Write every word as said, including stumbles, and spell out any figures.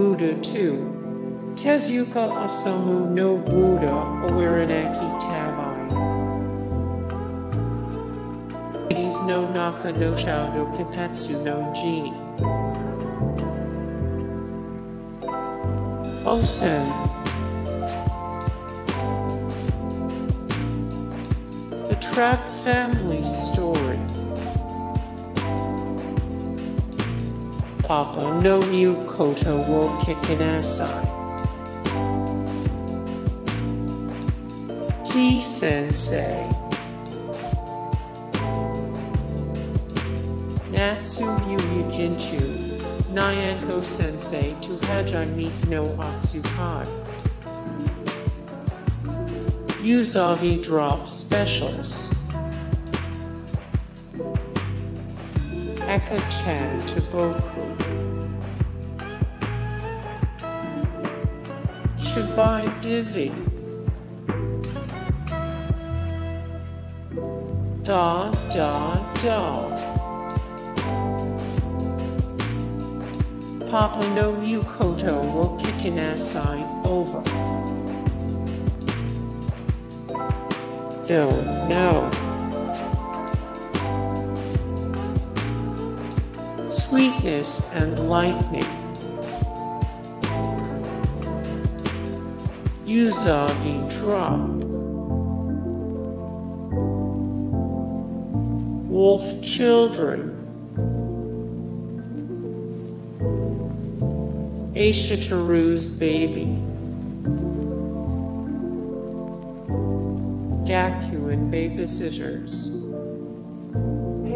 Buddha two, Tezuka Osamu no Buddha: Owarinaki Tabi. Kaze no Naka no Shoujo Kinpatsu no Jeanie. Oseam. The Trapp Family Story. Papa no Iu Koto wo Kikinasai!, T-sensei. Natsume Yuujinchou: Nyanko-sensei to Hajimete no Otsukai. Usagi Drop Specials. Aka-chan to Boku. Chibi Devi. Daa! Daa! Daa! Papa no Iu Koto wo Kikinasai! Over. Don't know. Sweetness and Lightning. Usagi Drop. Wolf Children. Aishiteruze Baby. Gakuen Babysitters.